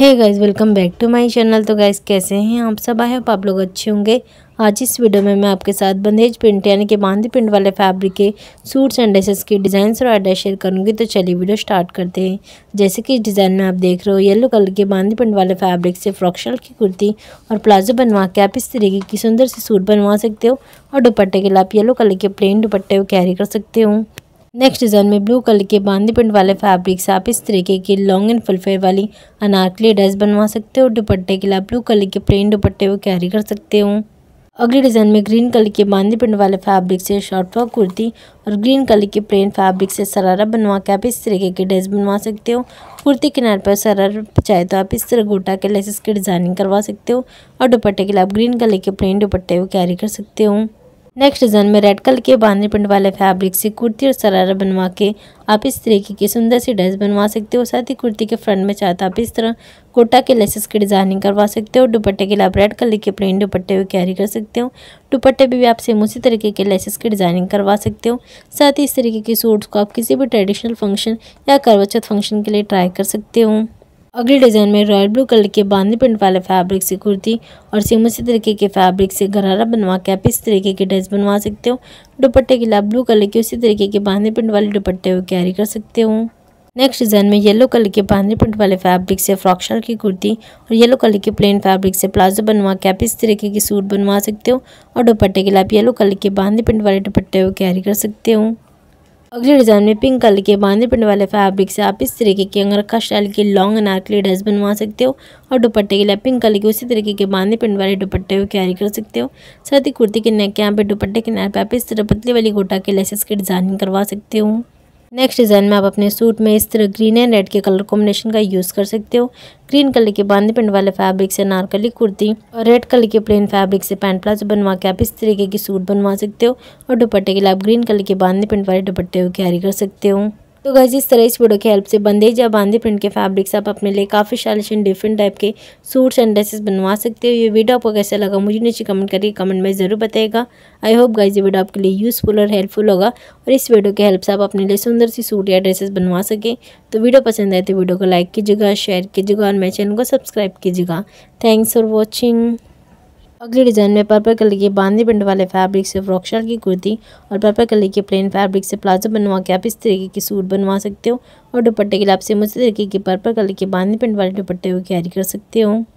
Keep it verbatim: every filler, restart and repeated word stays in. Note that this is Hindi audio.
Hey guys, welcome back to my channel. तो गाइस कैसे हैं आप सब? आई होप आप लोग अच्छे होंगे। आज इस वीडियो में मैं आपके साथ बंधेज प्रिंट यानी कि बांधी प्रिंट वाले फैब्रिक के सूट्स एंड ड्रेसेस के डिज़ाइंस और आइडिया शेयर करूंगी। तो चलिए वीडियो स्टार्ट करते हैं। जैसे कि इस डिज़ाइन में आप देख रहे हो, येलो कलर के बांधी प्रिंट वाले फैब्रिक से फ्रॉक शल की कुर्ती और प्लाजो बनवा के आप इस तरीके की सुंदर सी सूट बनवा सकते हो। और दुपट्टे के लिए आप येलो कलर के प्लेन दुपट्टे को कैरी कर सकते हो। नेक्स्ट डिज़ाइन में ब्लू कलर के बांदी प्रिंट वाले फैब्रिक से आप इस तरीके की लॉन्ग एंड फुलफेयर वाली अनारकली ड्रेस बनवा सकते हो। दुपट्टे के लिए आप ब्लू कलर के प्लेन दुपट्टे को कैरी कर सकते हो। अगले डिज़ाइन में ग्रीन कलर के बांदी प्रिंट वाले फैब्रिक से शॉर्ट फ्रॉक कुर्ती और ग्रीन कलर के प्लेन फैब्रिक से सरारा बनवा के आप इस तरीके की ड्रेस बनवा सकते हो। कुर्ती किनारे पर सरारा चाहे तो आप इस तरह गोटा के लेसेस की डिज़ाइनिंग करवा सकते हो। और दुपट्टे के लिए आप ग्रीन कलर के प्लेन दुपट्टे को कैरी कर सकते हो। नेक्स्ट डिज़ाइन में रेड कलर के बांधनी प्रिंट वाले फैब्रिक से कुर्ती और सरारा बनवा के आप इस तरीके की सुंदर सी ड्रेस बनवा सकते हो। साथ ही कुर्ती के फ्रंट में चाहते आप इस तरह कोटा के लेसेस की डिज़ाइनिंग करवा सकते हो। दुपट्टे के लिए आप रेड कलर के प्लेन दुपट्टे को कैरी कर सकते हो। दुपट्टे पर भी आप सेम उसी तरीके के लेसेस की डिज़ाइनिंग करवा सकते हो। साथ ही इस तरीके के सूट्स को आप किसी भी ट्रेडिशनल फंक्शन या करवाचौथ फंक्शन के लिए ट्राई कर सकते हो। अगले डिज़ाइन में रॉयल ब्लू कलर के बांधनी प्रिंट वाले फैब्रिक से कुर्ती और सेम उसी तरीके के फैब्रिक से गरारा बनवा के आप इस तरीके के ड्रेस बनवा सकते हो। दुपट्टे के लिए आप ब्लू कलर के उसी तरीके के बांधनी प्रिंट वाले दुपट्टे को कैरी कर सकते हो। नेक्स्ट डिज़ाइन में येलो कलर के बांधनी प्रिंट वाले फैब्रिक से फ्रॉक शॉल की कुर्ती और येलो कलर के प्लेन फैब्रिक से प्लाजो बनवा के आप इस तरीके की सूट बनवा सकते हो। और दुपट्टे के लिए आप येलो कलर के बांधनी प्रिंट वाले दुपट्टे को कैरी कर सकते हो। अगले डिज़ाइन में पिंक कलर के बांधनी प्रिंट वाले फैब्रिक से आप इस तरीके के अनारकली स्टाइल की लॉन्ग अनारकली ड्रेस बनवा सकते हो। और दुपट्टे के लिए पिंक कलर के उसी तरीके के बांधनी प्रिंट वाले दुपट्टे को कैरी कर सकते हो। साथ ही कुर्ती के नेक के यहाँ पे दुपट्टे के नाप आप इस तरह पतली वाली गोटा के लेसेस की डिज़ाइनिंग करवा सकते हो। नेक्स्ट डिज़ाइन में आप अपने सूट में इस तरह ग्रीन एंड रेड के कलर कॉम्बिनेशन का यूज़ कर सकते हो। ग्रीन कलर के बांधनी प्रिंट वाले फैब्रिक से अनारकली कुर्ती और रेड कलर के प्लेन फैब्रिक से पैंट प्लाजो बनवा के आप इस तरीके की सूट बनवा सकते हो। और दुपट्टे के लिए आप ग्रीन कलर के बांधनी प्रिंट वाले दुपट्टे को कैरी कर सकते हो। तो गाइस इस तरह इस वीडियो की हेल्प से बंधेज या बांधनी प्रिंट के फैब्रिक्स आप अपने लिए काफ़ी स्टाइलिश एंड डिफरेंट टाइप के सूट्स एंड ड्रेसेस बनवा सकते हो। ये वीडियो आपको कैसा लगा मुझे नीचे कमेंट करके कमेंट में ज़रूर बताएगा। आई होप गाइस ये वीडियो आपके लिए यूज़फुल और हेल्पफुल होगा और इस वीडियो के हेल्प से आप अपने लिए सुंदर सी सूट या ड्रेसेस बनवा सकें। तो वीडियो पसंद आए तो वीडियो को लाइक कीजिएगा, शेयर कीजिएगा और मेरे चैनल को सब्सक्राइब कीजिएगा। Thanks for watching. अगले डिज़ाइन में पर्पल कलर के बांधनी प्रिंट वाले फैब्रिक से फ्रॉक शॉल की कुर्ती और पर्पल कलर के प्लेन फैब्रिक से प्लाजो बनवा के आप इस तरीके की सूट बनवा सकते हो। और दुपट्टे के लिए आप सेम उसी तरीके के पर्पल कलर के बांधनी प्रिंट वाले दुपट्टे को कैरी कर सकते हो।